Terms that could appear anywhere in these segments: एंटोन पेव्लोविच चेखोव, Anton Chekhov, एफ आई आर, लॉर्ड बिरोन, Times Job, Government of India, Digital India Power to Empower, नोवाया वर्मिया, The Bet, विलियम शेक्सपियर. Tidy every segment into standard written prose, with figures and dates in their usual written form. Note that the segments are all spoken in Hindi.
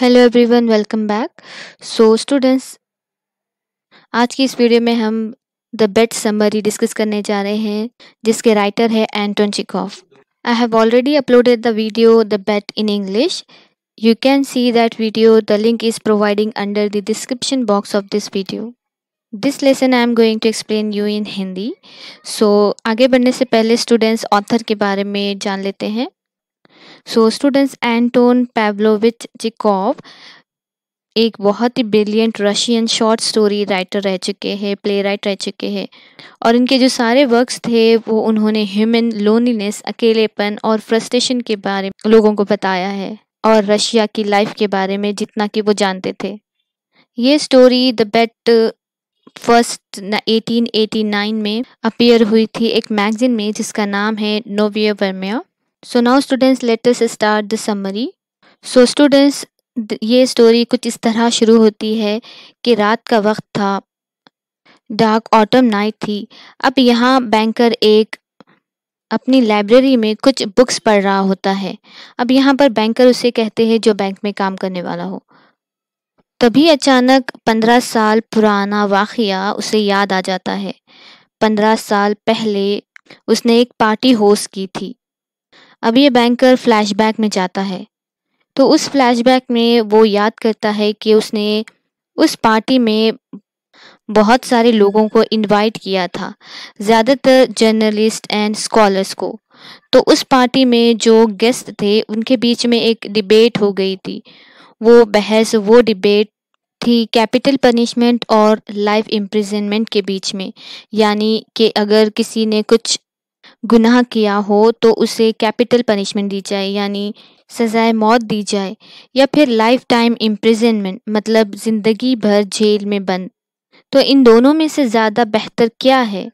Hello everyone, welcome back. So students, आज की इस वीडियो में हम द बेट समरी डिस्कस करने जा रहे हैं, जिसके राइटर है Anton Chekhov. I have already uploaded the video the bet in English. You can see that video. The link is providing under the description box of this video. This lesson I am going to explain you in Hindi. So आगे बढ़ने से पहले स्टूडेंट्स, ऑथर के बारे में जान लेते हैं। So students, एंटोन पेव्लोविच चेखोव एक बहुत ही brilliant Russian short story writer रह चुके हैं, प्ले राइट रह चुके हैं, और इनके जो सारे वर्क्स थे वो उन्होंने ह्यूमन लोनलीनेस, अकेलेपन और फ्रस्ट्रेशन के बारे में लोगों को बताया है, और रशिया की लाइफ के बारे में जितना कि वो जानते थे। ये स्टोरी द बेट फर्स्ट 1889 में अपीयर हुई थी एक मैगजीन में, जिसका नाम है नोवाया वर्मिया। So now students, let us start the summary. So students, ये स्टोरी कुछ इस तरह शुरू होती है कि रात का वक्त था, डार्क ऑटम नाइट थी। अब यहाँ बैंकर एक अपनी लाइब्रेरी में कुछ बुक्स पढ़ रहा होता है। अब यहाँ पर बैंकर उसे कहते हैं जो बैंक में काम करने वाला हो। तभी अचानक 15 साल पुराना वाक़िया उसे याद आ जाता है। 15 साल पहले उसने एक पार्टी होस्ट की थी। अब ये बैंकर फ्लैशबैक में जाता है, तो उस फ्लैशबैक में वो याद करता है कि उसने उस पार्टी में बहुत सारे लोगों को इनवाइट किया था, ज़्यादातर जर्नलिस्ट एंड स्कॉलर्स को। तो उस पार्टी में जो गेस्ट थे उनके बीच में एक डिबेट हो गई थी। वो बहस, वो डिबेट थी कैपिटल पनिशमेंट और लाइफ इम्प्रिजनमेंट के बीच में, यानी कि अगर किसी ने कुछ गुनाह किया हो तो उसे कैपिटल पनिशमेंट दी जाए, यानी सजाए मौत दी जाए, या फिर लाइफ टाइम इम्प्रिजनमेंट, मतलब ज़िंदगी भर जेल में बंद। तो इन दोनों में से ज़्यादा बेहतर क्या है,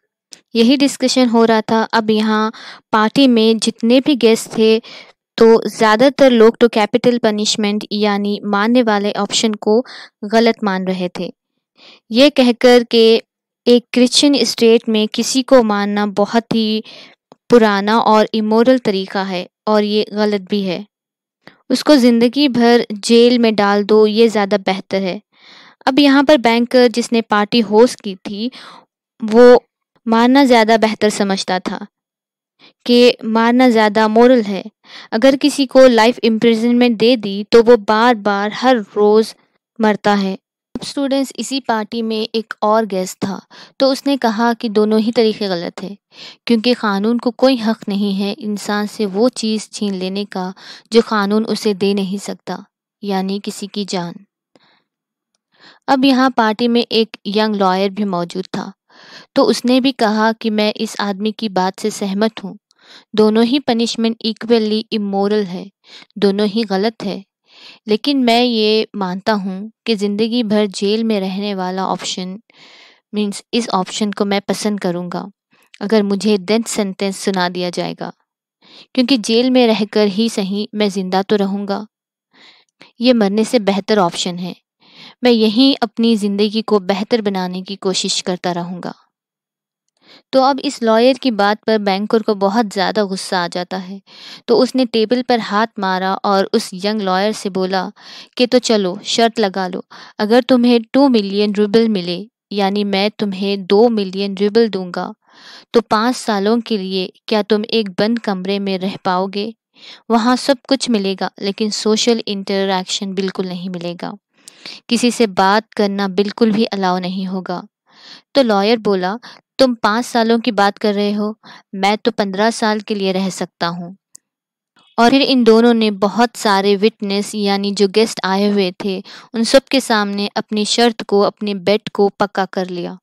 यही डिस्कशन हो रहा था। अब यहाँ पार्टी में जितने भी गेस्ट थे, तो ज़्यादातर लोग तो कैपिटल पनिशमेंट यानी मारने वाले ऑप्शन को गलत मान रहे थे, ये कहकर के एक क्रिश्चियन स्टेट में किसी को मारना बहुत ही पुराना और इमोरल तरीका है, और ये गलत भी है। उसको ज़िंदगी भर जेल में डाल दो, ये ज़्यादा बेहतर है। अब यहाँ पर बैंकर, जिसने पार्टी होस्ट की थी, वो मारना ज़्यादा बेहतर समझता था कि मारना ज़्यादा मोरल है। अगर किसी को लाइफ इम्प्रिजनमेंट दे दी तो वो बार बार हर रोज़ मरता है। स्टूडेंट्स, इसी पार्टी में एक और गेस्ट था, तो उसने कहा कि दोनों ही तरीके गलत है, क्योंकि कानून को कोई हक नहीं है इंसान से वो चीज़ छीन लेने का जो कानून उसे दे नहीं सकता, यानी किसी की जान। अब यहाँ पार्टी में एक यंग लॉयर भी मौजूद था, तो उसने भी कहा कि मैं इस आदमी की बात से सहमत हूँ, दोनों ही पनिशमेंट इक्वली इमोरल है, दोनों ही गलत है, लेकिन मैं ये मानता हूँ कि ज़िंदगी भर जेल में रहने वाला ऑप्शन मीन्स इस ऑप्शन को मैं पसंद करूँगा अगर मुझे डेथ सेंटेंस सुना दिया जाएगा, क्योंकि जेल में रहकर ही सही मैं ज़िंदा तो रहूँगा। ये मरने से बेहतर ऑप्शन है, मैं यहीं अपनी ज़िंदगी को बेहतर बनाने की कोशिश करता रहूँगा। तो अब इस लॉयर की बात पर बैंकर को बहुत ज़्यादा गुस्सा आ जाता है, तो उसने टेबल पर हाथ मारा और उस यंग लॉयर से बोला कि तो चलो शर्त लगा लो, अगर तुम्हें 2 मिलियन रूबल मिले, यानी मैं तुम्हें 2 मिलियन रूबल दूंगा, तो 5 सालों के लिए क्या तुम एक बंद कमरे में रह पाओगे? वहाँ सब कुछ मिलेगा, लेकिन सोशल इंटरेक्शन बिल्कुल नहीं मिलेगा, किसी से बात करना बिल्कुल भी अलाउ नहीं होगा। तो लॉयर बोला, तुम 5 सालों की बात कर रहे हो, मैं तो 15 साल के लिए रह सकता हूँ। और फिर इन दोनों ने बहुत सारे विटनेस, यानी जो गेस्ट आए हुए थे, उन सब के सामने अपनी शर्त को, अपने बेट को पक्का कर लिया।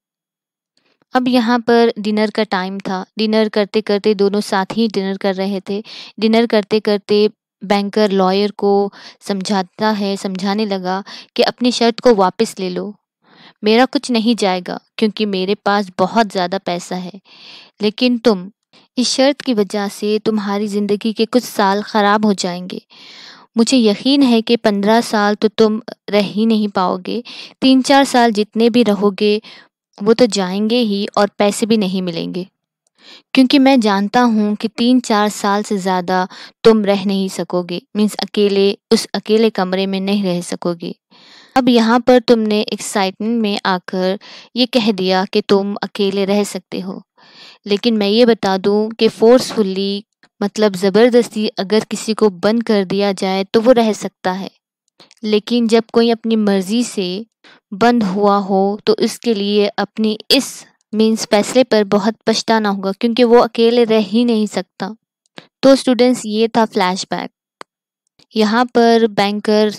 अब यहाँ पर डिनर का टाइम था। डिनर करते करते दोनों साथ ही डिनर कर रहे थे। डिनर करते करते बैंकर लॉयर को समझाने लगा कि अपनी शर्त को वापस ले लो, मेरा कुछ नहीं जाएगा क्योंकि मेरे पास बहुत ज़्यादा पैसा है, लेकिन तुम इस शर्त की वजह से तुम्हारी ज़िंदगी के कुछ साल ख़राब हो जाएंगे। मुझे यकीन है कि 15 साल तो तुम रह ही नहीं पाओगे, 3-4 साल जितने भी रहोगे वो तो जाएंगे ही, और पैसे भी नहीं मिलेंगे। क्योंकि मैं जानता हूँ कि 3-4 साल से ज़्यादा तुम रह नहीं सकोगे, मीन्स अकेले, उस अकेले कमरे में नहीं रह सकोगे। अब यहाँ पर तुमने एक्साइटमेंट में आकर ये कह दिया कि तुम अकेले रह सकते हो, लेकिन मैं ये बता दूँ कि फोर्सफुली मतलब ज़बरदस्ती अगर किसी को बंद कर दिया जाए तो वो रह सकता है, लेकिन जब कोई अपनी मर्ज़ी से बंद हुआ हो तो इसके लिए अपनी इस मीन्स फैसले पर बहुत पछताना होगा, क्योंकि वो अकेले रह ही नहीं सकता। तो स्टूडेंट्स ये था फ्लैशबैक। यहाँ पर बैंकर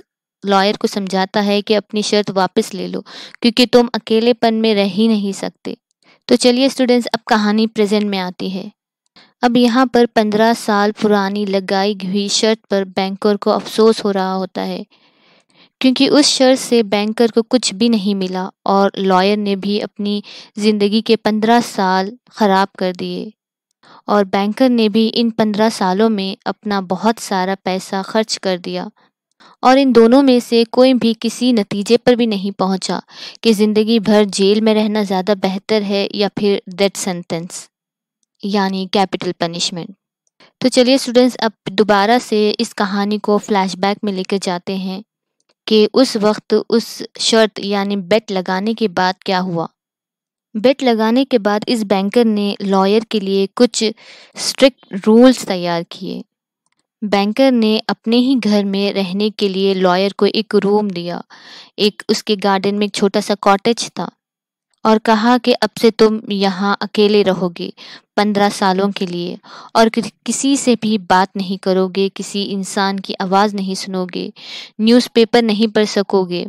लॉयर को समझाता है कि अपनी शर्त वापस ले लो क्योंकि तुम अकेलेपन में रह ही नहीं सकते। तो चलिए स्टूडेंट्स अब कहानी प्रेजेंट में आती है। अब यहाँ पर 15 साल पुरानी लगाई हुई शर्त पर बैंकर को अफसोस हो रहा होता है, क्योंकि उस शर्त से बैंकर को कुछ भी नहीं मिला और लॉयर ने भी अपनी ज़िंदगी के 15 साल ख़राब कर दिए, और बैंकर ने भी इन 15 सालों में अपना बहुत सारा पैसा खर्च कर दिया, और इन दोनों में से कोई भी किसी नतीजे पर भी नहीं पहुंचा कि ज़िंदगी भर जेल में रहना ज़्यादा बेहतर है या फिर डेथ सेंटेंस यानी कैपिटल पनिशमेंट। तो चलिए स्टूडेंट्स अब दोबारा से इस कहानी को फ्लैशबैक में लेकर जाते हैं कि उस वक्त उस शर्त यानी बेट लगाने के बाद क्या हुआ। बेट लगाने के बाद इस बैंकर ने लॉयर के लिए कुछ स्ट्रिक्ट रूल्स तैयार किए। बैंकर ने अपने ही घर में रहने के लिए लॉयर को एक रूम दिया, एक उसके गार्डन में एक छोटा सा कॉटेज था, और कहा कि अब से तुम यहाँ अकेले रहोगे 15 सालों के लिए, और किसी से भी बात नहीं करोगे, किसी इंसान की आवाज़ नहीं सुनोगे, न्यूज़पेपर नहीं पढ़ सकोगे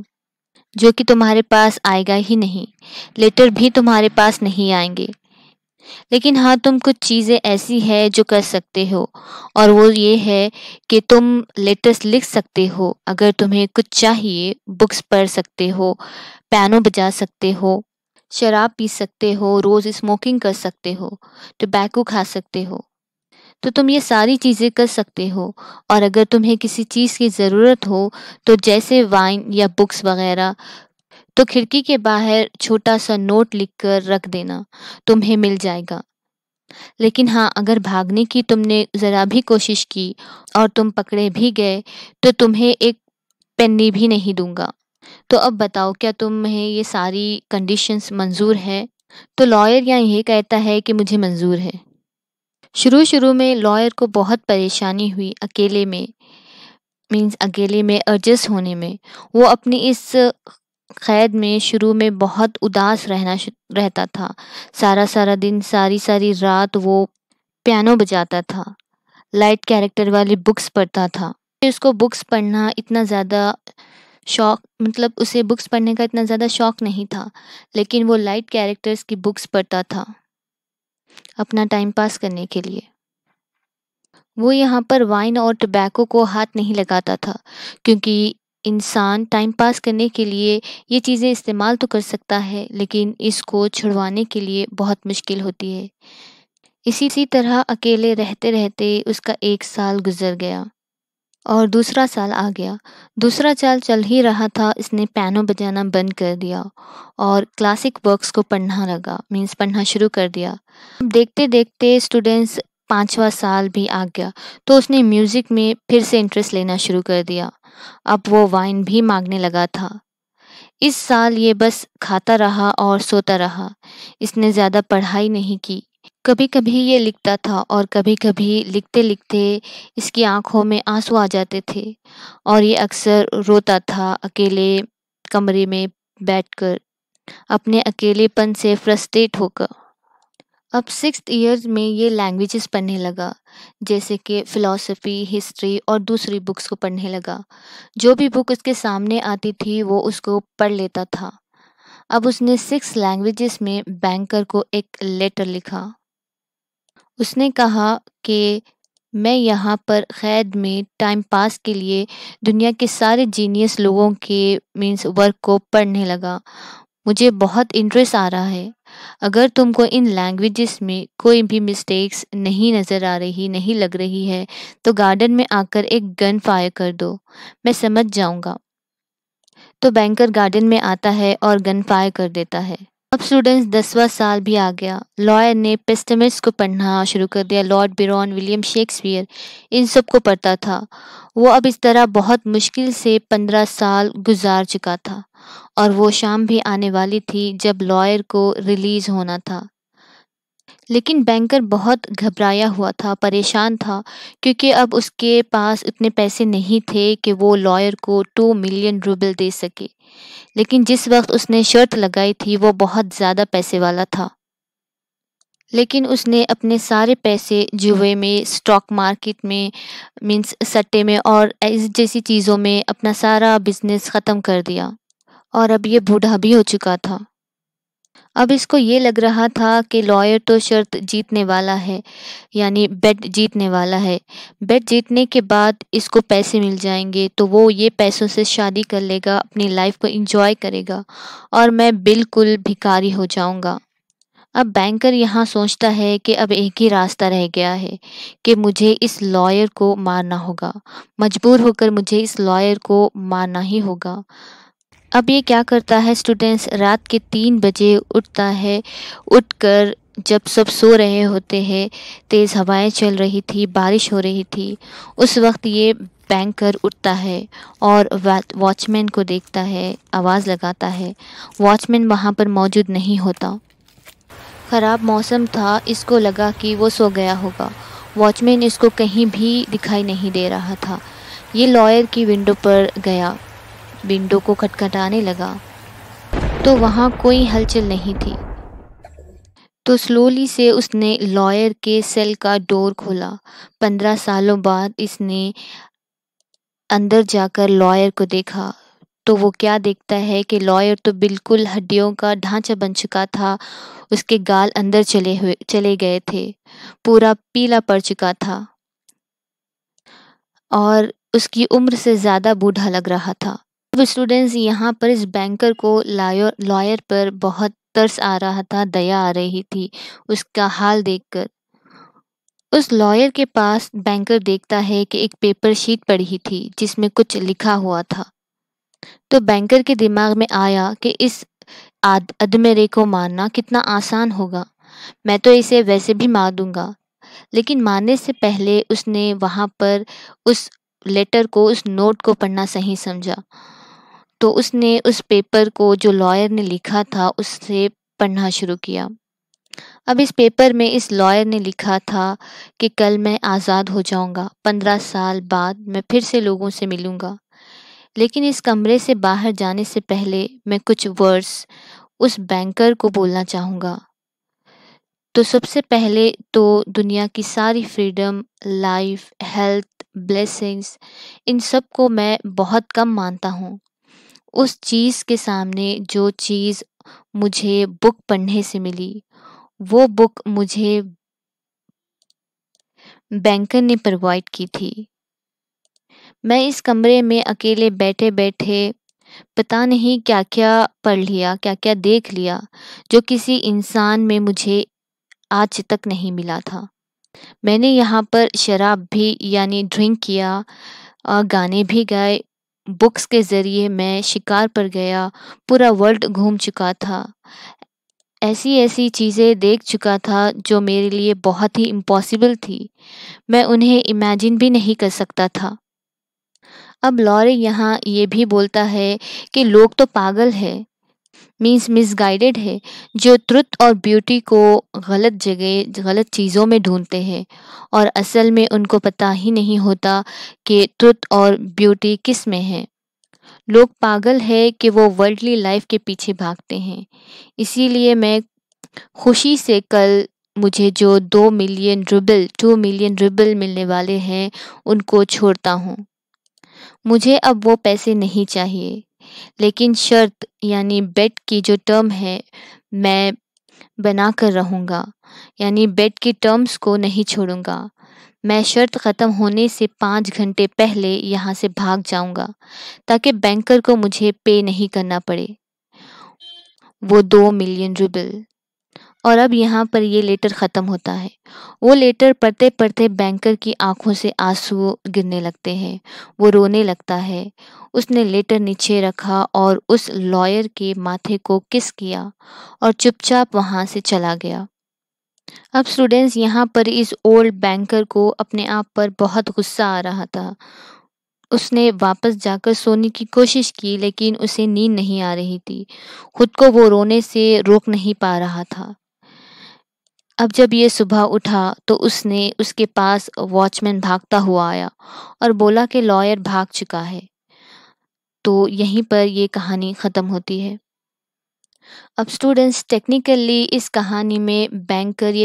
जो कि तुम्हारे पास आएगा ही नहीं, लेटर भी तुम्हारे पास नहीं आएंगे। लेकिन हाँ, तुम कुछ चीज़ें ऐसी है जो कर सकते हो, और वो ये है कि तुम लेटर्स लिख सकते हो अगर तुम्हें कुछ चाहिए, बुक्स पढ़ सकते हो, पियानो बजा सकते हो, शराब पी सकते हो, रोज़ स्मोकिंग कर सकते हो, टबैको खा सकते हो। तो तुम ये सारी चीज़ें कर सकते हो, और अगर तुम्हें किसी चीज़ की ज़रूरत हो तो जैसे वाइन या बुक्स वगैरह, तो खिड़की के बाहर छोटा सा नोट लिखकर रख देना, तुम्हें मिल जाएगा। लेकिन हाँ, अगर भागने की तुमने ज़रा भी कोशिश की और तुम पकड़े भी गए तो तुम्हें एक पेन्नी भी नहीं दूंगा। तो अब बताओ क्या तुम्हें ये सारी कंडीशंस मंजूर है? तो लॉयर यहाँ ये कहता है कि मुझे मंजूर है। शुरू में लॉयर को बहुत परेशानी हुई अकेले में, मीन्स अकेले में एडजस्ट होने में। वो अपनी इस क़ैद में शुरू में बहुत उदास रहता था। सारा दिन, सारी रात वो पियानो बजाता था, लाइट कैरेक्टर वाली बुक्स पढ़ता था। उसको बुक्स पढ़ना इतना ज़्यादा शौक, मतलब उसे बुक्स पढ़ने का इतना ज़्यादा शौक़ नहीं था, लेकिन वो लाइट कैरेक्टर्स की बुक्स पढ़ता था अपना टाइम पास करने के लिए। वो यहाँ पर वाइन और टबैको को हाथ नहीं लगाता था, क्योंकि इंसान टाइम पास करने के लिए ये चीज़ें इस्तेमाल तो कर सकता है, लेकिन इसको छुड़वाने के लिए बहुत मुश्किल होती है। इसी तरह अकेले रहते रहते उसका 1 साल गुजर गया और दूसरा साल आ गया। दूसरा साल चल ही रहा था, इसने पियानो बजाना बंद कर दिया और क्लासिक वर्क्स को पढ़ना लगा, मीन्स पढ़ना शुरू कर दिया। देखते देखते स्टूडेंट्स 5वां साल भी आ गया, तो उसने म्यूज़िक में फिर से इंटरेस्ट लेना शुरू कर दिया। अब वो वाइन भी मांगने लगा था। इस साल ये बस खाता रहा और सोता रहा, इसने ज़्यादा पढ़ाई नहीं की। कभी कभी ये लिखता था और कभी कभी लिखते लिखते इसकी आंखों में आंसू आ जाते थे, और ये अक्सर रोता था अकेले कमरे में बैठकर, अपने अकेलेपन से फ्रस्ट्रेट होकर। अब 6th ईयर में ये लैंग्वेजेस पढ़ने लगा, जैसे कि फ़िलासफ़ी, हिस्ट्री और दूसरी बुक्स को पढ़ने लगा। जो भी बुक उसके सामने आती थी वो उसको पढ़ लेता था। अब उसने 6 लैंग्वेजेस में बैंकर को एक लेटर लिखा। उसने कहा कि मैं यहाँ पर क़ैद में टाइम पास के लिए दुनिया के सारे जीनियस लोगों के मीन्स वर्क को पढ़ने लगा, मुझे बहुत इंटरेस्ट आ रहा है। अगर तुमको इन लैंग्वेजेस में कोई भी मिस्टेक्स नहीं नज़र आ रही, नहीं लग रही है, तो गार्डन में आकर एक गन फायर कर दो, मैं समझ जाऊँगा। तो बैंकर गार्डन में आता है और गन फायर कर देता है। अब स्टूडेंट्स 10वां साल भी आ गया। लॉयर ने पेस्टिमिस्ट को पढ़ना शुरू कर दिया। लॉर्ड बिरोन, विलियम शेक्सपियर, इन सब को पढ़ता था। वो अब इस तरह बहुत मुश्किल से 15 साल गुजार चुका था और वो शाम भी आने वाली थी जब लॉयर को रिलीज़ होना था। लेकिन बैंकर बहुत घबराया हुआ था, परेशान था, क्योंकि अब उसके पास इतने पैसे नहीं थे कि वो लॉयर को 2 मिलियन रूबल दे सके। लेकिन जिस वक्त उसने शर्त लगाई थी वो बहुत ज़्यादा पैसे वाला था। लेकिन उसने अपने सारे पैसे जुए में, स्टॉक मार्केट में, मीन्स सट्टे में और इस जैसी चीज़ों में अपना सारा बिजनेस ख़त्म कर दिया और अब ये बूढ़ा भी हो चुका था। अब इसको ये लग रहा था कि लॉयर तो शर्त जीतने वाला है, यानी बेट जीतने वाला है। बेट जीतने के बाद इसको पैसे मिल जाएंगे तो वो ये पैसों से शादी कर लेगा, अपनी लाइफ को एंजॉय करेगा और मैं बिल्कुल भिखारी हो जाऊंगा। अब बैंकर यहाँ सोचता है कि अब एक ही रास्ता रह गया है कि मुझे इस लॉयर को मारना होगा, मजबूर होकर मुझे इस लॉयर को मारना ही होगा। अब ये क्या करता है स्टूडेंट्स, रात के 3 बजे उठता है। उठकर जब सब सो रहे होते हैं, तेज़ हवाएं चल रही थी, बारिश हो रही थी, उस वक्त ये बैंकर उठता है और वॉचमैन को देखता है, आवाज़ लगाता है। वॉचमैन वहाँ पर मौजूद नहीं होता। ख़राब मौसम था, इसको लगा कि वो सो गया होगा। वॉचमैन इसको कहीं भी दिखाई नहीं दे रहा था। ये लॉयर की विंडो पर गया, विंडो को खटखटाने लगा तो वहाँ कोई हलचल नहीं थी। तो स्लोली से उसने लॉयर के सेल का डोर खोला। 15 सालों बाद इसने अंदर जाकर लॉयर को देखा तो वो क्या देखता है कि लॉयर तो बिल्कुल हड्डियों का ढांचा बन चुका था। उसके गाल अंदर चले गए थे, पूरा पीला पड़ चुका था और उसकी उम्र से ज़्यादा बूढ़ा लग रहा था। अब स्टूडेंट्स यहाँ पर इस बैंकर को लॉयर पर बहुत तरस आ रहा था, दया आ रही थी उसका हाल देखकर। उस लॉयर के पास बैंकर देखता है कि एक पेपर शीट पड़ी थी जिसमें कुछ लिखा हुआ था। तो बैंकर के दिमाग में आया कि इस अधमेरे को मारना कितना आसान होगा, मैं तो इसे वैसे भी मार दूंगा। लेकिन मारने से पहले उसने वहाँ पर उस लेटर को, उस नोट को पढ़ना सही समझा। तो उसने उस पेपर को जो लॉयर ने लिखा था उससे पढ़ना शुरू किया। अब इस पेपर में इस लॉयर ने लिखा था कि कल मैं आज़ाद हो जाऊंगा, 15 साल बाद मैं फिर से लोगों से मिलूंगा। लेकिन इस कमरे से बाहर जाने से पहले मैं कुछ वर्ड्स उस बैंकर को बोलना चाहूँगा। तो सबसे पहले तो दुनिया की सारी फ्रीडम, लाइफ, हेल्थ, ब्लेसिंग्स, इन सब को मैं बहुत कम मानता हूँ उस चीज़ के सामने जो चीज़ मुझे बुक पढ़ने से मिली। वो बुक मुझे बैंकर ने प्रोवाइड की थी। मैं इस कमरे में अकेले बैठे बैठे पता नहीं क्या क्या पढ़ लिया, क्या क्या देख लिया, जो किसी इंसान में मुझे आज तक नहीं मिला था। मैंने यहाँ पर शराब भी यानी ड्रिंक किया, गाने भी गाए, बुक्स के ज़रिए मैं शिकार पर गया, पूरा वर्ल्ड घूम चुका था, ऐसी ऐसी चीज़ें देख चुका था जो मेरे लिए बहुत ही इम्पॉसिबल थी। मैं उन्हें इमेजिन भी नहीं कर सकता था। अब लॉयर यहाँ ये भी बोलता है कि लोग तो पागल है, मीन्स मिसगाइडेड है, जो ट्रुथ और ब्यूटी को गलत जगह, गलत चीज़ों में ढूंढते हैं और असल में उनको पता ही नहीं होता कि ट्रुथ और ब्यूटी किस में है। लोग पागल है कि वो वर्ल्डली लाइफ के पीछे भागते हैं। इसीलिए मैं खुशी से कल मुझे जो 2 मिलियन रूबल मिलने वाले हैं उनको छोड़ता हूँ। मुझे अब वो पैसे नहीं चाहिए, लेकिन शर्त यानी बेट की जो टर्म है मैं बना कर रहूँगा, यानी बेट की टर्म्स को नहीं छोड़ूंगा। मैं शर्त ख़त्म होने से 5 घंटे पहले यहाँ से भाग जाऊँगा ताकि बैंकर को मुझे पे नहीं करना पड़े वो 2 मिलियन रूबल। और अब यहाँ पर ये लेटर ख़त्म होता है। वो लेटर पढ़ते पढ़ते बैंकर की आंखों से आंसू गिरने लगते हैं, वो रोने लगता है। उसने लेटर नीचे रखा और उस लॉयर के माथे को किस किया और चुपचाप वहाँ से चला गया। अब स्टूडेंट्स यहाँ पर इस ओल्ड बैंकर को अपने आप पर बहुत गुस्सा आ रहा था। उसने वापस जाकर सोने की कोशिश की लेकिन उसे नींद नहीं आ रही थी। खुद को वो रोने से रोक नहीं पा रहा था। अब जब ये सुबह उठा तो उसने उसके पास वॉचमैन भागता हुआ आया और बोला कि लॉयर भाग चुका है। तो यहीं पर ये कहानी ख़त्म होती है। अब स्टूडेंट्स टेक्निकली इस कहानी में बैंकर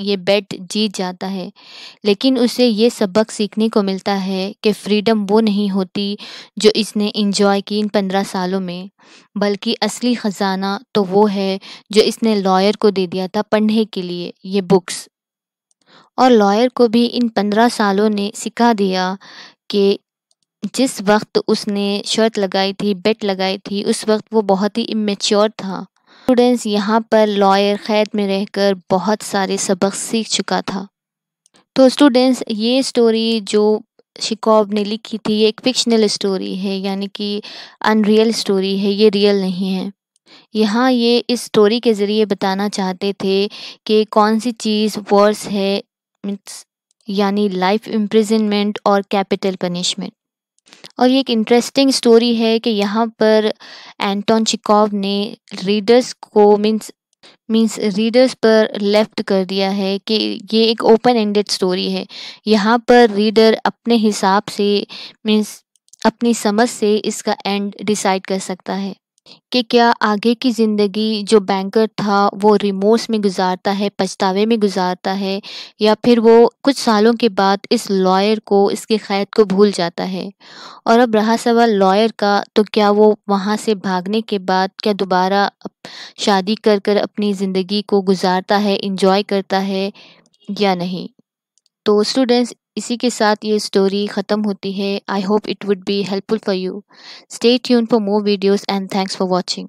ये बेट जीत जाता है, लेकिन उसे ये सबक सीखने को मिलता है कि फ्रीडम वो नहीं होती जो इसने एंजॉय की इन 15 सालों में, बल्कि असली ख़जाना तो वो है जो इसने लॉयर को दे दिया था पढ़ने के लिए ये बुक्स। और लॉयर को भी इन 15 सालों ने सिखा दिया कि जिस वक्त उसने शर्त लगाई थी, बेट लगाई थी, उस वक्त वो बहुत ही इमेच्योर था। स्टूडेंट्स यहाँ पर लॉयर क़ैद में रहकर बहुत सारे सबक सीख चुका था। तो स्टूडेंट्स ये स्टोरी जो शेखोव ने लिखी थी ये एक फिक्शनल स्टोरी है, यानी कि अनरियल स्टोरी है, ये रियल नहीं है। यहाँ ये इस स्टोरी के ज़रिए बताना चाहते थे कि कौन सी चीज़ वर्स है, यानी लाइफ इम्प्रिजनमेंट और कैपिटल पनिशमेंट। और ये एक इंटरेस्टिंग स्टोरी है कि यहाँ पर एंटोन चेखोव ने रीडर्स को रीडर्स पर लेफ्ट कर दिया है कि ये एक ओपन एंडेड स्टोरी है। यहाँ पर रीडर अपने हिसाब से अपनी समझ से इसका एंड डिसाइड कर सकता है कि क्या आगे की ज़िंदगी जो बैंकर था वो रिमोर्स में गुजारता है, पछतावे में गुजारता है, या फिर वो कुछ सालों के बाद इस लॉयर को, इसके क़ैद को भूल जाता है। और अब रहा सवाल लॉयर का, तो क्या वो वहाँ से भागने के बाद क्या दोबारा शादी कर कर अपनी ज़िंदगी को गुजारता है, इंजॉय करता है या नहीं। तो स्टूडेंट्स इसी के साथ ये स्टोरी ख़त्म होती है। I hope it would be helpful for you. Stay tune for more videos and thanks for watching.